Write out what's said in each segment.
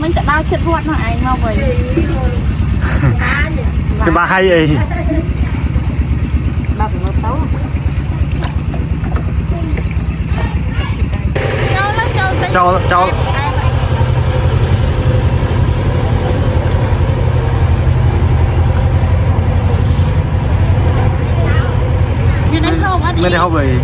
mình đã bao chết ruột nó anh mau vậy cái ba hay gì ba cũng tấu cho mình đi học về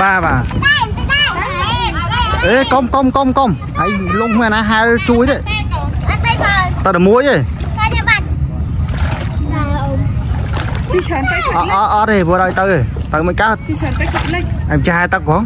ba bà ê công hãy lung mà nó hai chuối đấy tao đã muối rồi ở đây vừa đây tới tao mới cá em trai tao có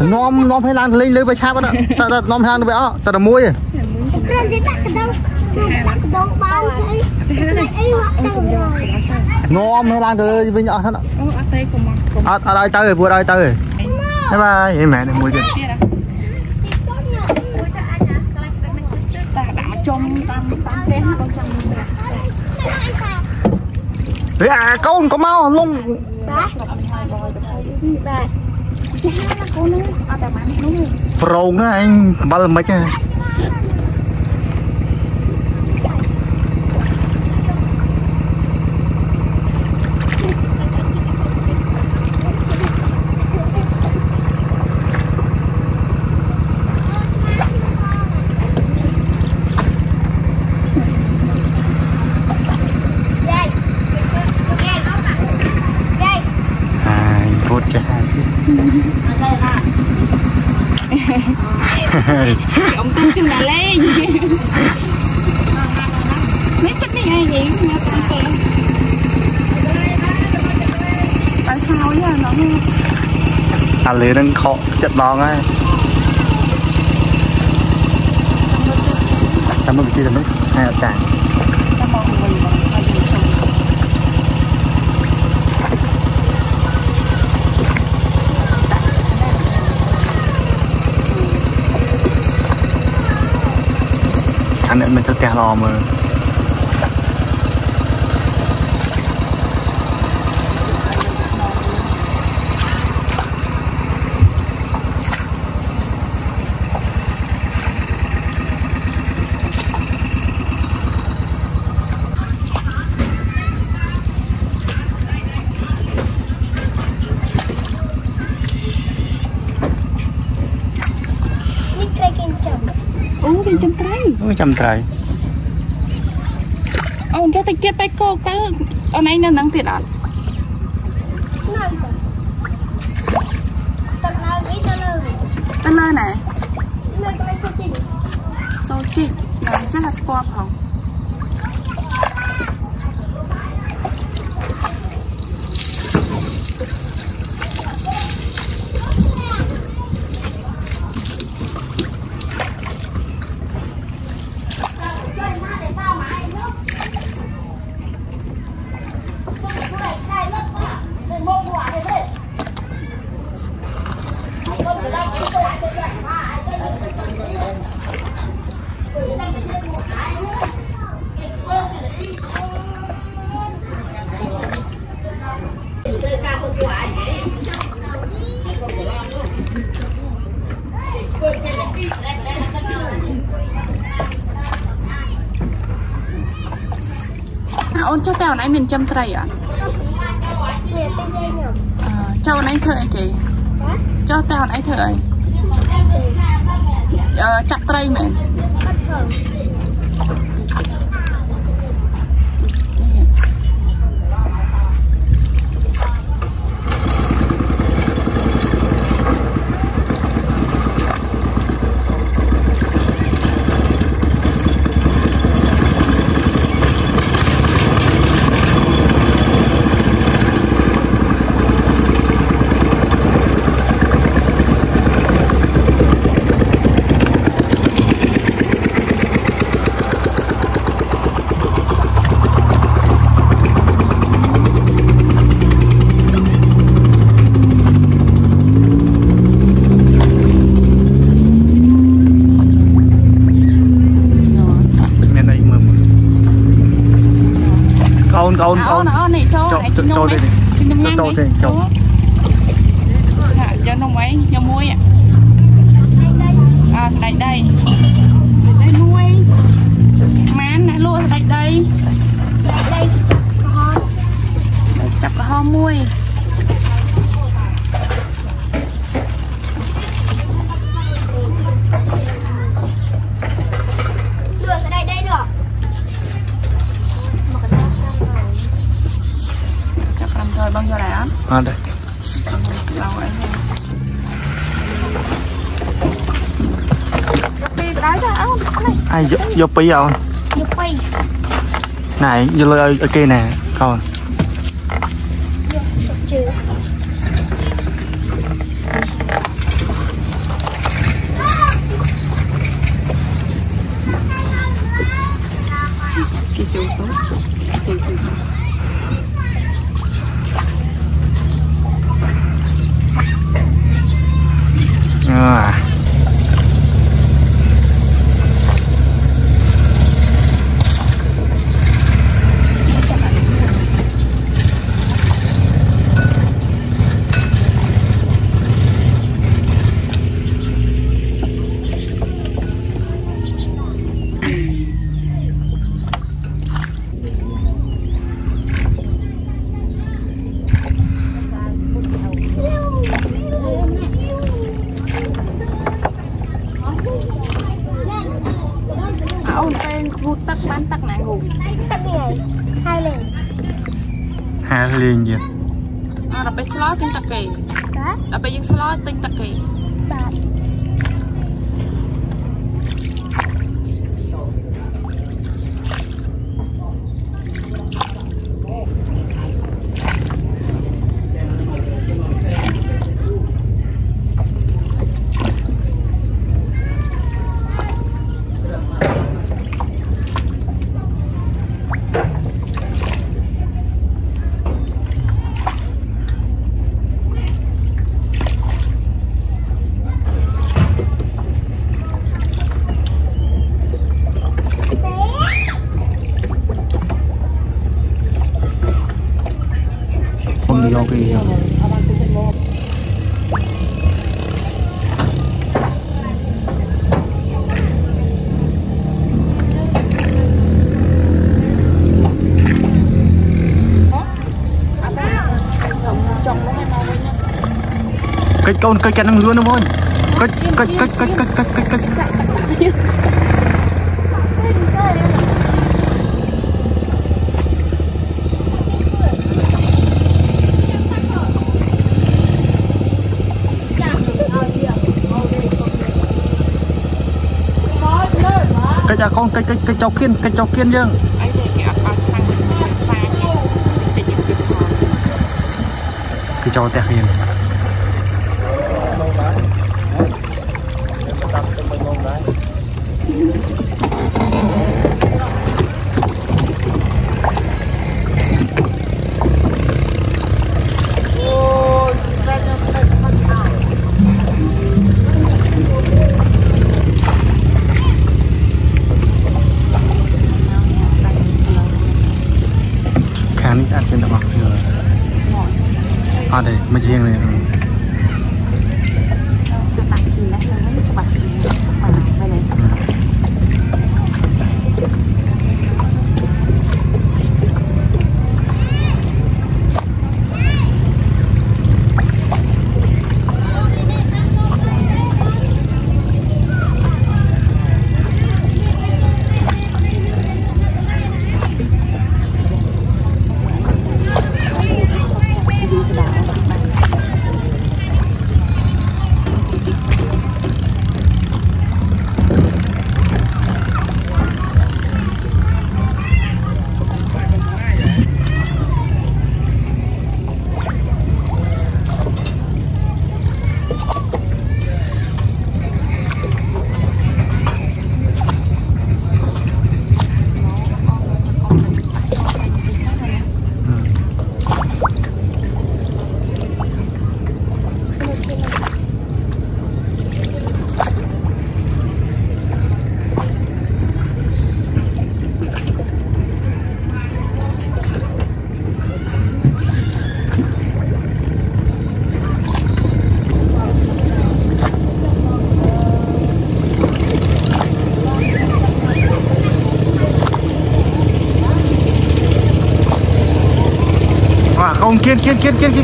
nom nom hay lan lên lên với cha bắt tao đặt nom hang đó tao đã muối rồi ngon hay lan từ bên nhỏ thân ạ ở đây tới vừa đây tới bye bye mẹ này mùi gì đấy à con có mau luôn rồng đó anh ba lần mấy cái ông Tân Trương đã lên mấy chất này hay gì ăn thao với nó ăn lấy đang khọ chất đòn ấy tao mới bị chia được mấy hai ở cảng nên mình tất cả lò mà chăm trái ông cho tay kia tay cô tới ông anh đang nắng thiệt ạ tân lơ này chị làm chắc là squat không? Ôn cho tao nãy mình chăm trai ạ. Cho nãy thợ kì. Cho tao nãy thợ. Chặt trai mẹ. Cho đây này, cho đây, cho. Dạ, cho nông ấy, cho muối ạ. À, sạch đây. Đây muối. Mán nãy lụa sạch đây. Sạch đây chọc cả ho muối. À đây. Ai vô pi không? Vô pi. Này, vô lên ở kia nè, con. Liền gì? À, là bên slot tinh tắc kì. Là bên slot tinh tắc kì. Cách con cách chặt năng luôn đúng không? Cách đây là con cây chọc kiên dương cây chọc tẹt hiền đây mà riêng này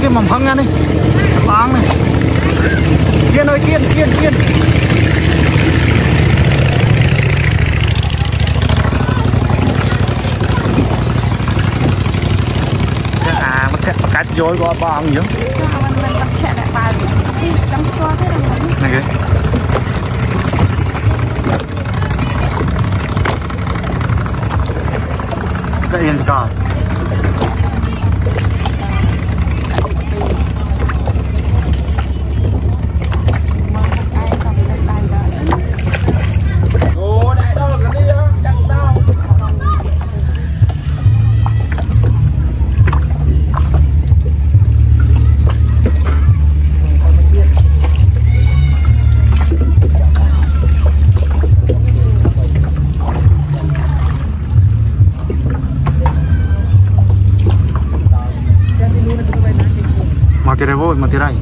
kiên mỏng hăng ăn đi láng này kiên ơi kiên à mất kẹt cắt dối qua ba ông nữa này kìa đây hiện cả mà thế này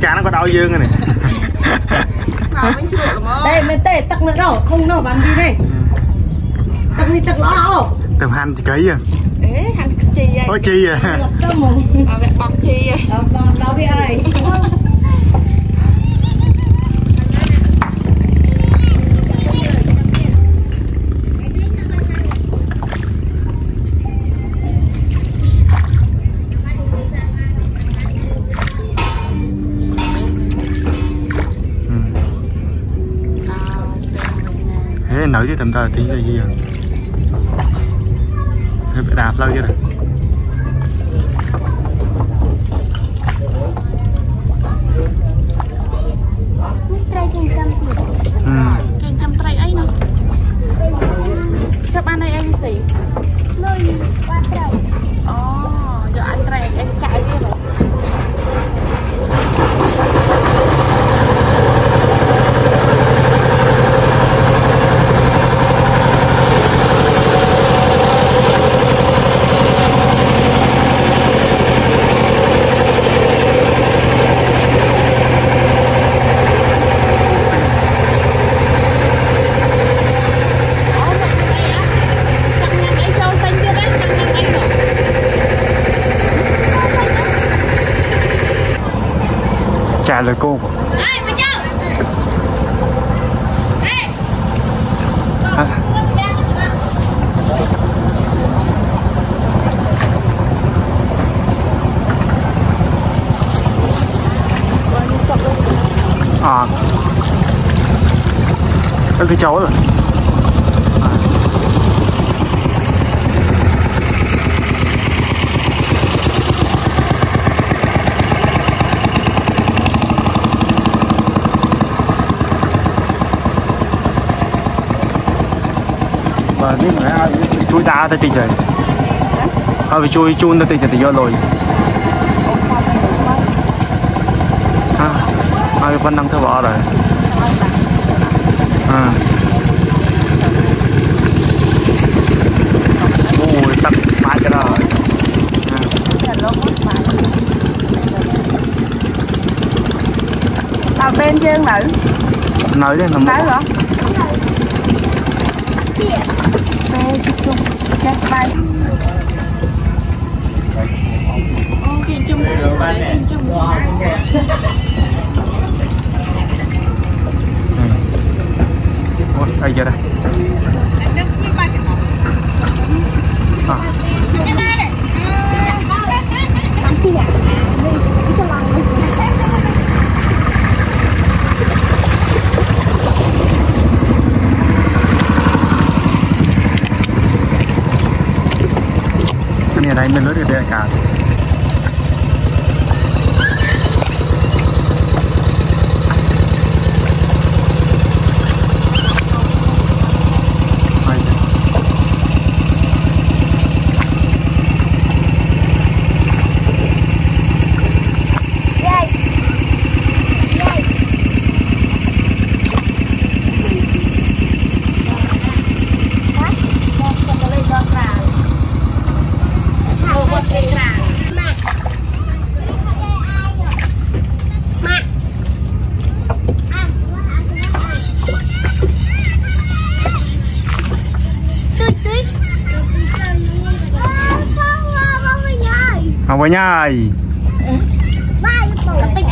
chán nó có đau dương rồi nè. Đây mấy tê tắc nó đâu, không nó bán đi đây. Tắc đi tắc lo. Tầm hành thì cấy à. Đấy, hành chi vậy. Có chi à. Bọc chi vậy. Đâu đi ơi. Nấu chứ tầm tao tính là gì rồi. Hơi bị đạp lâu chưa rồi. Kênh chăm trai ấy nữa. Chấp ăn đây em gì? Nơi qua trai. Ồ, giờ ăn trai em chạy đi rồi. Chà lời cô. Ê, mày chưa? Ê. À. À. Ê, cái cháu rồi. Nếu mà chui ta tới tịch rồi, à vì chui chun tới tịch thì do lồi, à vì con đang thơ bỏ rồi, à, ui tắt máy cái đó, à bên trên nữ, nữ đấy không? Nữ hả? Bye. Ô kìa chung đấy, chung đây giờ đây. Này mình lướt được đây cả. Ông với nhai. Vai,